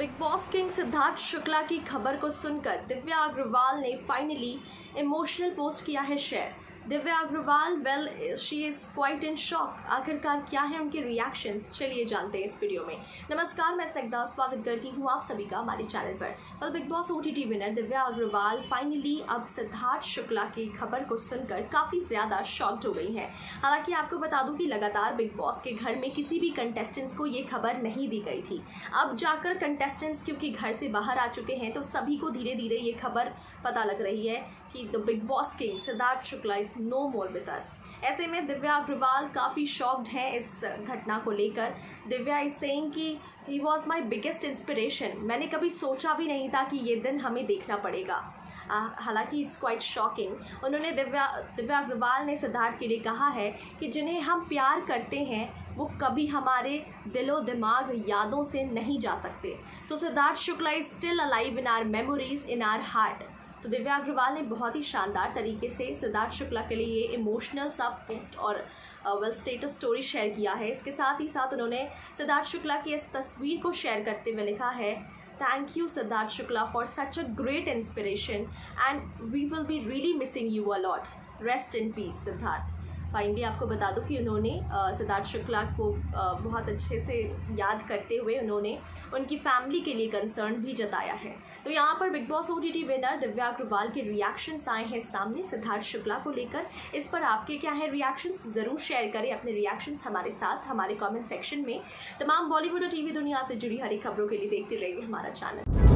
Big boss king Siddharth Shukla की खबर को सुनकर दिव्या अग्रवाल ने फाइनली इमोशनल पोस्ट किया है share. Divya Agarwal well she is quite in shock. आखिरकार क्या है उनके रिएक्शंस, चलिए जानते हैं इस वीडियो में। नमस्कार, मैं सिद्धार्थ, स्वागत करती हूँ आप सभी का हमारे चैनल पर। Well big Boss OTT winner Divya Agarwal finally अब सिद्धार्थ शुक्ला की खबर को सुनकर काफ़ी ज़्यादा शॉक्ड हो गई हैं। हालांकि आपको बता दूँ कि लगातार बिग बॉस के घर में किसी भी कंटेस्टेंट्स को ये खबर नहीं दी गई थी। अब जाकर कंटेस्टेंट्स क्योंकि घर से बाहर आ चुके हैं तो सभी को धीरे धीरे ये खबर पता लग रही है कि the big boss king Siddharth Shukla is no more with us. ऐसे में दिव्या अग्रवाल काफ़ी शॉक्ड हैं इस घटना को लेकर। दिव्या इज सेइंग कि he was my biggest inspiration, मैंने कभी सोचा भी नहीं था कि ये दिन हमें देखना पड़ेगा। हालांकि इट्स क्वाइट शॉकिंग। उन्होंने दिव्या अग्रवाल ने सिद्धार्थ के लिए कहा है कि जिन्हें हम प्यार करते हैं वो कभी हमारे दिलो दिमाग यादों से नहीं जा सकते। So Siddharth Shukla is still alive in our memories in our heart. तो दिव्या अग्रवाल ने बहुत ही शानदार तरीके से सिद्धार्थ शुक्ला के लिए ये इमोशनल सा पोस्ट और स्टेटस स्टोरी शेयर किया है। इसके साथ ही साथ उन्होंने सिद्धार्थ शुक्ला की इस तस्वीर को शेयर करते हुए लिखा है, thank you Siddharth Shukla for such a great inspiration and we will be really missing you a lot, rest in peace Siddharth. Finally आपको बता दूं कि उन्होंने सिद्धार्थ शुक्ला को बहुत अच्छे से याद करते हुए उन्होंने उनकी फैमिली के लिए कंसर्न भी जताया है। तो यहाँ पर big Boss OTT winner Divya Agarwal के रिएक्शंस आए हैं सामने सिद्धार्थ शुक्ला को लेकर। इस पर आपके क्या है रिएक्शंस, ज़रूर शेयर करें अपने रिएक्शंस हमारे साथ हमारे कॉमेंट सेक्शन में। तमाम बॉलीवुड और TV दुनिया से जुड़ी हर एक खबरों के लिए देखते रहिए हमारा चैनल।